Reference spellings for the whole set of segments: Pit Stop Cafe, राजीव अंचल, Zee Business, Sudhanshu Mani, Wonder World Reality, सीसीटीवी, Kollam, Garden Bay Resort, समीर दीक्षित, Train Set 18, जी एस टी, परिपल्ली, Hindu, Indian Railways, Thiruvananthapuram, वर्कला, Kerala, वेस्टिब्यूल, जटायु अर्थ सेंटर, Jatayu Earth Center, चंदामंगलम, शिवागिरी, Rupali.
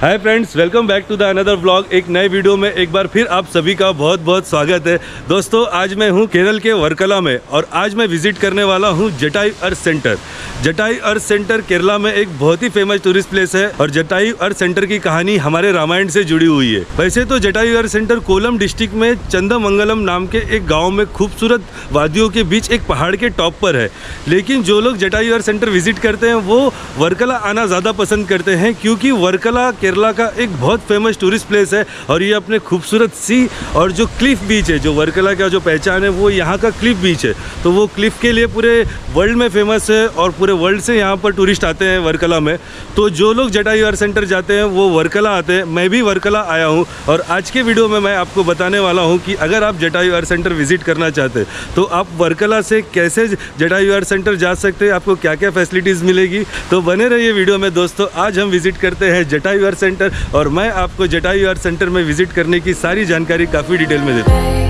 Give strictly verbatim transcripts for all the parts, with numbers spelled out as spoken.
Hi friends, welcome back to the another vlog. एक नए video में एक बार फिर आप सभी का बहुत बहुत स्वागत है। दोस्तों, आज मैं हूं केरल के वर्कला में और आज मैं विजिट करने वाला हूं जटायु अर्थ सेंटर। जटायु अर्थ सेंटर Kerala में एक बहुत ही फेमस टूरिस्ट प्लेस है और जटायु अर्थ सेंटर की कहानी हमारे रामायण से जुड़ी हुई है। वैसे तो जटायु अर्थ सेंटर Kollam district में चंदामंगलम नाम के एक गाँव में खूबसूरत वादियों के बीच एक पहाड़ के टॉप पर है, लेकिन जो लोग जटायु अर्थ सेंटर विजिट करते हैं वो वर्कला आना ज़्यादा पसंद करते हैं, क्योंकि वर्कला केरला का एक बहुत फेमस टूरिस्ट प्लेस है और ये अपने खूबसूरत सी और जो क्लिफ बीच है, जो वर्कला का जो पहचान है वो यहाँ का क्लिफ बीच है, तो वो क्लिफ के लिए पूरे वर्ल्ड में फेमस है और पूरे वर्ल्ड से यहाँ पर टूरिस्ट आते हैं वर्कला में। तो जो लोग जटायु अर्थ सेंटर जाते हैं वो वर्कला आते हैं। मैं भी वर्कला आया हूँ और आज के वीडियो में मैं आपको बताने वाला हूँ कि अगर आप जटायु अर्थ सेंटर विजिट करना चाहते हैं तो आप वर्कला से कैसे जटायु अर्थ सेंटर जा सकते हैं, आपको क्या क्या फैसिलिटीज़ मिलेगी। तो बने रहिए वीडियो में दोस्तों। आज हम विजिट करते हैं जटायु अर्थ सेंटर और मैं आपको जटायु अर्थ सेंटर में विजिट करने की सारी जानकारी काफी डिटेल में देता हूँ।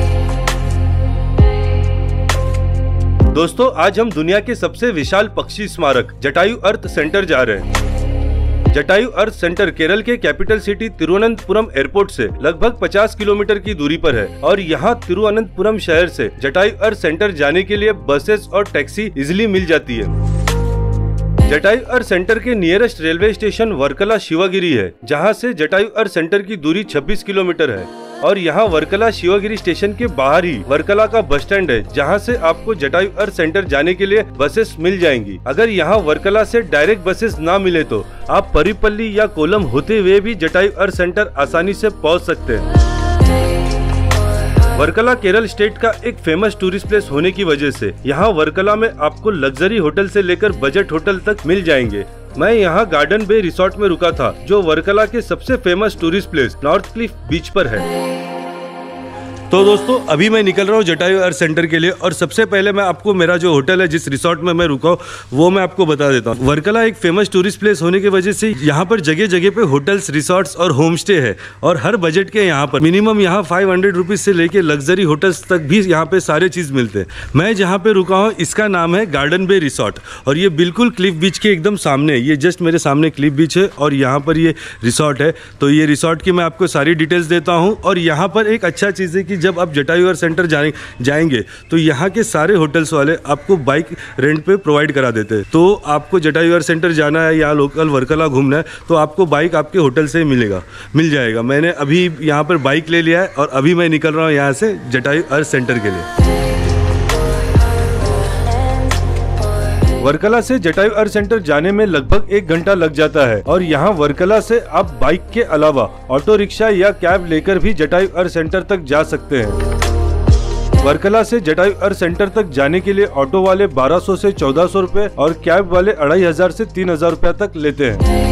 दोस्तों, आज हम दुनिया के सबसे विशाल पक्षी स्मारक जटायु अर्थ सेंटर जा रहे हैं। जटायु अर्थ सेंटर केरल के कैपिटल सिटी तिरुवनंतपुरम एयरपोर्ट से लगभग पचास किलोमीटर की दूरी पर है और यहाँ तिरुवनंतपुरम शहर से जटायु अर्थ सेंटर जाने के लिए बसेस और टैक्सी इजिली मिल जाती है। जटायु अर्थ सेंटर के nearest railway station वर्कला शिवागिरी है, जहां से जटायु अर्थ सेंटर की दूरी छब्बीस किलोमीटर है और यहां वर्कला शिवागिरी स्टेशन के बाहर ही वर्कला का बस स्टैंड है, जहां से आपको जटायु अर्थ सेंटर जाने के लिए बसेस मिल जाएंगी। अगर यहां वर्कला से डायरेक्ट बसेस ना मिले तो आप परिपल्ली या कोलम होते हुए भी जटायु अर्थ सेंटर आसानी से पहुँच सकते हैं। वर्कला केरल स्टेट का एक फेमस टूरिस्ट प्लेस होने की वजह से यहाँ वर्कला में आपको लग्जरी होटल से लेकर बजट होटल तक मिल जाएंगे। मैं यहाँ गार्डन बे रिसोर्ट में रुका था, जो वर्कला के सबसे famous tourist place north cliff beach पर है। तो दोस्तों, अभी मैं निकल रहा हूँ जटायु अर्थ सेंटर के लिए और सबसे पहले मैं आपको मेरा जो होटल है, जिस रिसोर्ट में मैं रुका हूँ, वो मैं आपको बता देता हूँ। वर्कला एक फेमस टूरिस्ट प्लेस होने की वजह से यहाँ पर जगह जगह पे होटल्स, रिसोर्ट्स और होम स्टे है और हर बजट के यहाँ पर मिनिमम यहाँ फाइव हंड्रेड रुपीज से लेकर लग्जरी होटल्स तक भी यहाँ पे सारे चीज़ मिलते हैं। मैं जहाँ पे रुका हूँ इसका नाम है गार्डन बे रिसोर्ट और ये बिल्कुल क्लिफ बीच के एकदम सामने, ये जस्ट मेरे सामने क्लिफ बीच है और यहाँ पर ये रिसोर्ट है। तो ये रिसोर्ट की मैं आपको सारी डिटेल्स देता हूँ और यहाँ पर एक अच्छा चीज़ है कि जब आप जटायु अर्थ सेंटर जाने जाएंगे तो यहाँ के सारे होटल्स वाले आपको बाइक रेंट पे प्रोवाइड करा देते हैं। तो आपको जटायु अर्थ सेंटर जाना है या लोकल वर्कला घूमना है तो आपको बाइक आपके होटल से ही मिलेगा मिल जाएगा। मैंने अभी यहाँ पर बाइक ले लिया है और अभी मैं निकल रहा हूँ यहाँ से जटायु अर्थ सेंटर के लिए। वर्कला से जटायु अर्थ सेंटर जाने में लगभग एक घंटा लग जाता है और यहाँ वर्कला से आप बाइक के अलावा ऑटो रिक्शा या कैब लेकर भी जटायु अर्थ सेंटर तक जा सकते हैं। वर्कला से जटायु अर्थ सेंटर तक जाने के लिए ऑटो वाले बारह सौ से चौदह सौ रुपए और कैब वाले अढ़ाई हजार से तीन हजार रुपया तक लेते हैं।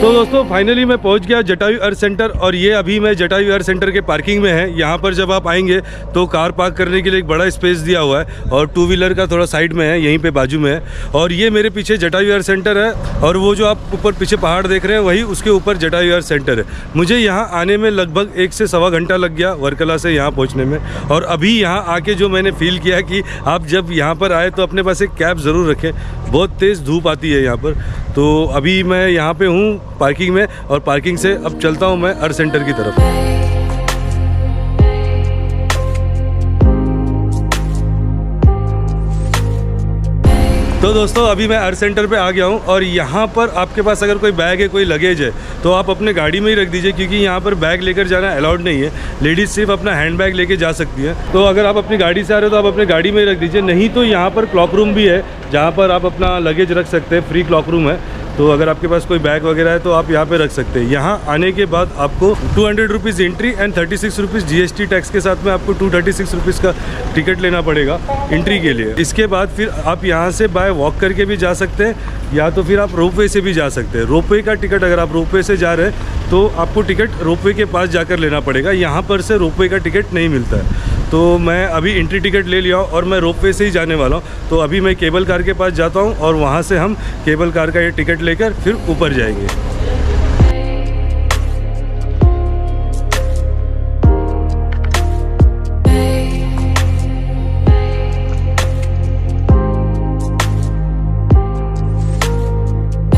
तो दोस्तों, फाइनली मैं पहुंच गया जटायु अर्थ सेंटर और ये अभी मैं जटायु अर्थ सेंटर के पार्किंग में है। यहाँ पर जब आप आएंगे तो कार पार्क करने के लिए एक बड़ा स्पेस दिया हुआ है और टू व्हीलर का थोड़ा साइड में है, यहीं पे बाजू में है। और ये मेरे पीछे जटायु अर्थ सेंटर है और वो जो आप ऊपर पीछे पहाड़ देख रहे हैं वही उसके ऊपर जटायु अर्थ सेंटर है। मुझे यहाँ आने में लगभग एक से सवा घंटा लग गया वर्कला से यहाँ पहुँचने में और अभी यहाँ आके जो मैंने फील किया कि आप जब यहाँ पर आए तो अपने पास एक कैब ज़रूर रखें, बहुत तेज़ धूप आती है यहाँ पर। तो अभी मैं यहाँ पे हूँ पार्किंग में और पार्किंग से अब चलता हूँ मैं अर्थ सेंटर की तरफ। तो दोस्तों, अभी मैं अर्थ सेंटर पे आ गया हूँ और यहाँ पर आपके पास अगर कोई बैग है, कोई लगेज है तो आप अपने गाड़ी में ही रख दीजिए, क्योंकि यहाँ पर बैग लेकर जाना अलाउड नहीं है। लेडीज़ सिर्फ अपना हैंड बैग लेके जा सकती है। तो अगर आप अपनी गाड़ी से आ रहे हो तो आप अपने गाड़ी में ही रख दीजिए, नहीं तो यहाँ पर क्लॉक रूम भी है जहाँ पर आप अपना लगेज रख सकते हैं, फ्री क्लॉक रूम है। तो अगर आपके पास कोई बैग वगैरह है तो आप यहाँ पे रख सकते हैं। यहाँ आने के बाद आपको two hundred rupees entry and thirty six rupees जी एस टी tax के साथ में आपको टू थर्टी सिक्स रुपीज़ का टिकट लेना पड़ेगा एंट्री के लिए। इसके बाद फिर आप यहाँ से बाय वॉक करके भी जा सकते हैं या तो फिर आप रोपवे से भी जा सकते हैं। रोपवे का टिकट अगर आप रोपवे से जा रहे हैं तो आपको टिकट रोपवे के पास जाकर लेना पड़ेगा, यहाँ पर से रोपवे का टिकट नहीं मिलता है। तो मैं अभी एंट्री टिकट ले लिया हूँ और मैं रोपवे से ही जाने वाला हूँ। तो अभी मैं केबल कार के पास जाता हूँ और वहाँ से हम केबल कार का ये टिकट लेकर फिर ऊपर जाएंगे।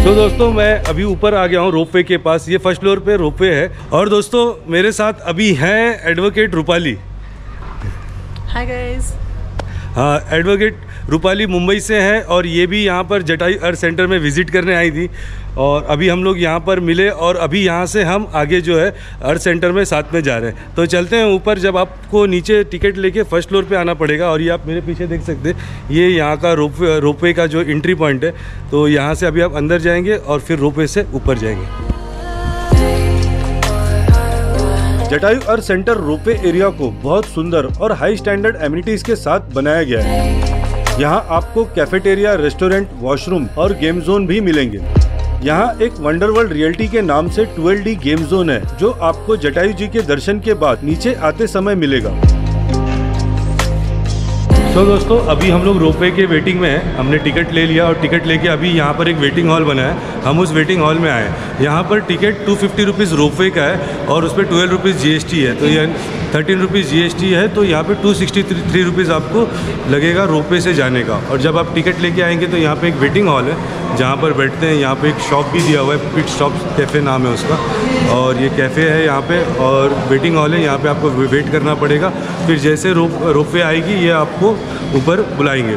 तो दोस्तों मैं अभी ऊपर आ गया हूँ रोपवे के पास। ये फर्स्ट फ्लोर पे रोपवे है और दोस्तों मेरे साथ अभी हैं एडवोकेट रूपाली। Hi guys. हाँ, एडवोकेट रूपाली मुंबई से हैं और ये भी यहाँ पर जटायु अर्थ सेंटर में विज़िट करने आई थी और अभी हम लोग यहाँ पर मिले और अभी यहाँ से हम आगे जो है अर्थ सेंटर में साथ में जा रहे हैं। तो चलते हैं ऊपर। जब आपको नीचे टिकट लेके फर्स्ट फ्लोर पे आना पड़ेगा और ये आप मेरे पीछे देख सकते हैं, ये यहाँ का रोपवे रोपवे का जो एंट्री पॉइंट है। तो यहाँ से अभी आप अंदर जाएँगे और फिर रोपवे से ऊपर जाएँगे। जटायु अर्थ सेंटर ropeway area को बहुत सुंदर और हाई स्टैंडर्ड एमिनिटीज के साथ बनाया गया है। यहाँ आपको कैफेटेरिया, रेस्टोरेंट, वॉशरूम और गेम जोन भी मिलेंगे। यहाँ एक वंडर वर्ल्ड रियलिटी के नाम से ट्वेल्व डी गेम जोन है जो आपको जटायु जी के दर्शन के बाद नीचे आते समय मिलेगा। तो दोस्तों अभी हम लोग रोपवे के वेटिंग में हैं। हमने टिकट ले लिया और टिकट लेके अभी यहाँ पर एक वेटिंग हॉल बना है, हम उस वेटिंग हॉल में आए हैं। यहाँ पर ticket two fifty rupees ropeway का है और उस पर twelve rupees जी एस टी है, तो ये thirteen rupees जी एस टी है। तो यहाँ पे टू सिक्सटी थ्री रुपीज़ आपको लगेगा रोपवे से जाने का। और जब आप टिकट लेके आएंगे तो यहाँ पर एक वेटिंग हॉल है जहाँ पर बैठते हैं। यहाँ पर एक शॉप भी दिया हुआ है, पिट स्टॉप कैफ़े नाम है उसका, और ये कैफ़े है यहाँ पे और वेटिंग हॉल है। यहाँ पे आपको वेट करना पड़ेगा, फिर जैसे रोप रोपवे आएगी ये आपको ऊपर बुलाएंगे।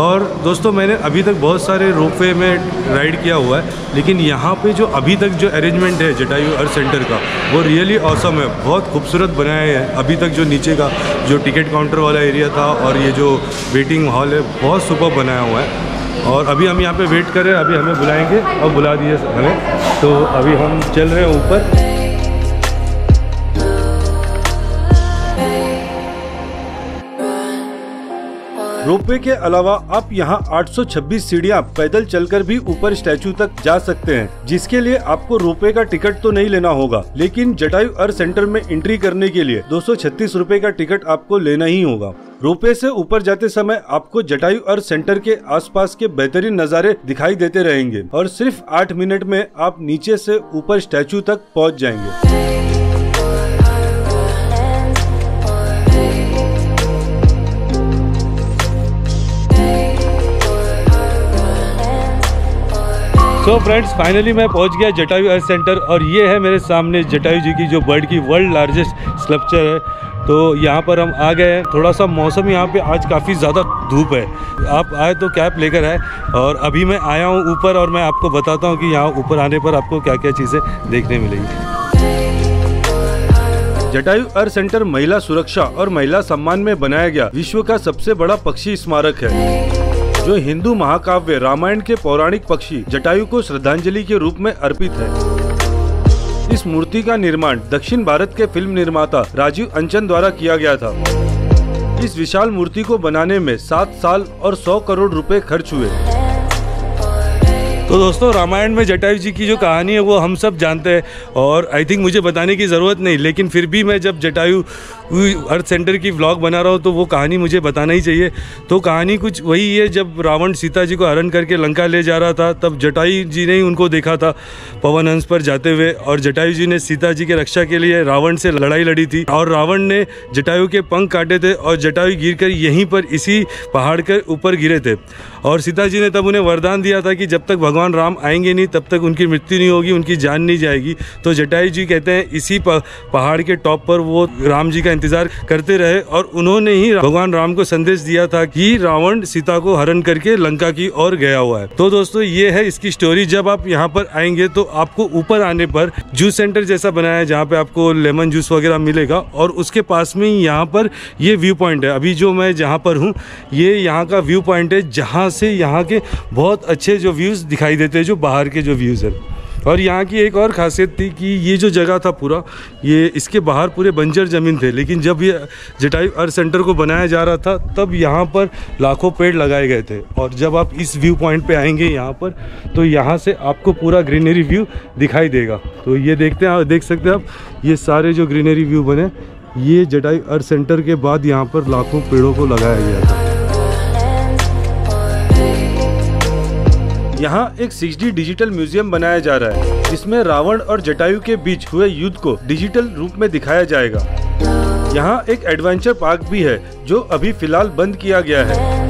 और दोस्तों मैंने अभी तक बहुत सारे रोपवे में राइड किया हुआ है, लेकिन यहाँ पे जो अभी तक जो अरेंजमेंट है जटायु अर्थ सेंटर का वो रियली ऑसम है। बहुत खूबसूरत बनाया है। अभी तक जो नीचे का जो टिकट काउंटर वाला एरिया था और ये जो वेटिंग हॉल है बहुत सुपर बनाया हुआ है। और अभी हम यहाँ पे वेट कर रहे हैं, अभी हमें बुलाएंगे और बुला दिए हमें। तो अभी हम चल रहे हैं ऊपर। रोपवे के अलावा आप यहाँ आठ सौ छब्बीस सीढ़ियाँ पैदल चलकर भी ऊपर स्टैचू तक जा सकते हैं, जिसके लिए आपको रोपवे का टिकट तो नहीं लेना होगा, लेकिन जटायु अर्थ सेंटर में एंट्री करने के लिए दो सौ छत्तीस रूपए का टिकट आपको लेना ही होगा। रोपवे से ऊपर जाते समय आपको जटायु अर्थ सेंटर के आसपास के बेहतरीन नज़ारे दिखाई देते रहेंगे और सिर्फ आठ मिनट में आप नीचे से ऊपर स्टैचू तक पहुँच जाएंगे। सो फ्रेंड्स फाइनली मैं पहुंच गया जटायु अर्थ सेंटर और ये है मेरे सामने जटायु जी की जो बर्ड की वर्ल्ड लार्जेस्ट स्कल्पचर है। तो यहाँ पर हम आ गए हैं। थोड़ा सा मौसम यहाँ पे आज काफ़ी ज़्यादा धूप है, आप आए तो कैप लेकर आए। और अभी मैं आया हूँ ऊपर और मैं आपको बताता हूँ कि यहाँ ऊपर आने पर आपको क्या क्या चीज़ें देखने मिलेंगी। जटायु अर्थ सेंटर महिला सुरक्षा और महिला सम्मान में बनाया गया विश्व का सबसे बड़ा पक्षी स्मारक है, जो हिंदू महाकाव्य रामायण के पौराणिक पक्षी जटायु को श्रद्धांजलि के रूप में अर्पित है। इस मूर्ति का निर्माण दक्षिण भारत के फिल्म निर्माता राजीव अंचल द्वारा किया गया था। इस विशाल मूर्ति को बनाने में सात साल और सौ करोड़ रुपए खर्च हुए। तो दोस्तों रामायण में जटायु जी की जो कहानी है वो हम सब जानते हैं और आई थिंक मुझे बताने की ज़रूरत नहीं, लेकिन फिर भी मैं जब जटायु अर्थ सेंटर की व्लॉग बना रहा हूँ तो वो कहानी मुझे बताना ही चाहिए। तो कहानी कुछ वही है, जब रावण सीता जी को हरण करके लंका ले जा रहा था तब जटायु जी ने ही उनको देखा था पवन हंस पर जाते हुए, और जटायु जी ने सीता जी के रक्षा के लिए रावण से लड़ाई लड़ी थी और रावण ने जटायु के पंख काटे थे और जटायु गिरकर यहीं पर इसी पहाड़ के ऊपर गिरे थे। और सीता जी ने तब उन्हें वरदान दिया था कि जब तक भगवान राम आएंगे नहीं तब तक उनकी मृत्यु नहीं होगी, उनकी जान नहीं जाएगी। तो जटायु जी कहते हैं इसी पहाड़ के टॉप पर वो राम जी का इंतजार करते रहे और उन्होंने ही भगवान राम को संदेश दिया था कि रावण सीता को हरण करके लंका की ओर गया हुआ है। तो दोस्तों ये है इसकी स्टोरी। जब आप यहाँ पर आएंगे तो आपको ऊपर आने पर जूस सेंटर जैसा बनाया है जहाँ पे आपको लेमन जूस वगैरह मिलेगा और उसके पास में यहाँ पर ये व्यू पॉइंट है। अभी जो मैं जहाँ पर हूँ ये यहाँ का व्यू पॉइंट है जहाँ से यहाँ के बहुत अच्छे जो व्यूज़ दिखाई देते हैं, जो बाहर के जो व्यूज़ है। और यहाँ की एक और खासियत थी कि ये जो जगह था पूरा ये इसके बाहर पूरे बंजर ज़मीन थे, लेकिन जब ये जटायु अर्थ सेंटर को बनाया जा रहा था तब यहाँ पर लाखों पेड़ लगाए गए थे। और जब आप इस व्यू पॉइंट पे आएंगे यहाँ पर तो यहाँ से आपको पूरा ग्रीनरी व्यू दिखाई देगा। तो ये देखते हैं, देख सकते हैं आप ये सारे जो ग्रीनरी व्यू बने ये जटायु अर्थ सेंटर के बाद यहाँ पर लाखों पेड़ों को लगाया गया था। यहाँ एक सिक्स डी डिजिटल म्यूजियम बनाया जा रहा है जिसमें रावण और जटायु के बीच हुए युद्ध को डिजिटल रूप में दिखाया जाएगा। यहाँ एक एडवेंचर पार्क भी है जो अभी फिलहाल बंद किया गया है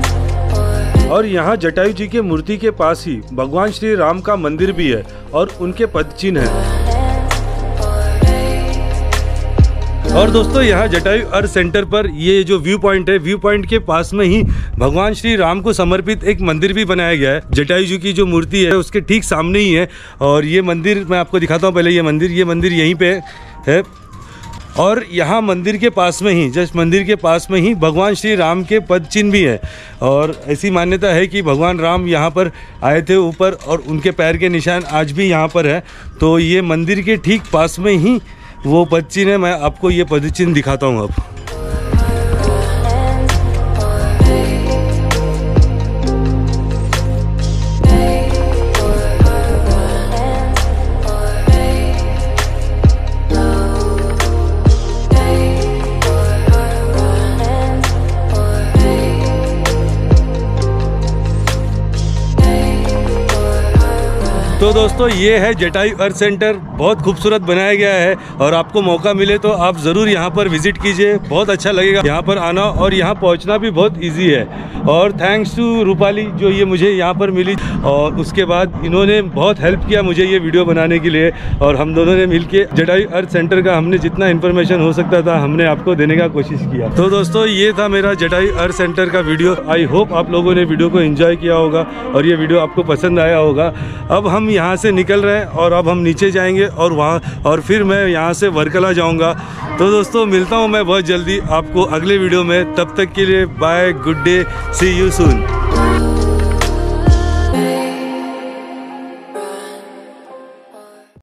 और यहाँ जटायु जी के मूर्ति के पास ही भगवान श्री राम का मंदिर भी है और उनके पद चिन्ह है। और दोस्तों यहाँ जटायु अर्थ सेंटर पर ये जो व्यू पॉइंट है, व्यू पॉइंट के पास में ही भगवान श्री राम को समर्पित एक मंदिर भी बनाया गया है। जटायु जी की जो मूर्ति है उसके ठीक सामने ही है। और ये मंदिर मैं आपको दिखाता हूँ पहले, ये मंदिर ये मंदिर यहीं पे है। और यहाँ मंदिर के पास में ही, जस्ट मंदिर के पास में ही भगवान श्री राम के पद चिन्ह भी है। और ऐसी मान्यता है कि भगवान राम यहाँ पर आए थे ऊपर, और उनके पैर के निशान आज भी यहाँ पर है। तो ये मंदिर के ठीक पास में ही वो पद चिन्ह है। मैं आपको ये पद चिन्ह दिखाता हूँ अब। तो दोस्तों ये है जटायु अर्थ सेंटर, बहुत खूबसूरत बनाया गया है। और आपको मौका मिले तो आप ज़रूर यहाँ पर विजिट कीजिए, बहुत अच्छा लगेगा। यहाँ पर आना और यहाँ पहुँचना भी बहुत इजी है। और थैंक्स टू रूपाली जो ये मुझे यहाँ पर मिली, और उसके बाद इन्होंने बहुत हेल्प किया मुझे ये वीडियो बनाने के लिए। और हम दोनों ने मिल के जटायु अर्थ सेंटर का हमने जितना इन्फॉर्मेशन हो सकता था हमने आपको देने का कोशिश किया। तो दोस्तों ये था मेरा जटायु अर्थ सेंटर का वीडियो। आई होप आप लोगों ने वीडियो को इन्जॉय किया होगा और ये वीडियो आपको पसंद आया होगा। अब हम यहाँ से निकल रहे हैं और अब हम नीचे जाएंगे और वहाँ और फिर मैं यहाँ से वर्कला जाऊँगा। तो दोस्तों मिलता हूँ मैं बहुत जल्दी आपको अगले वीडियो में। तब तक के लिए bye, good day, see you soon.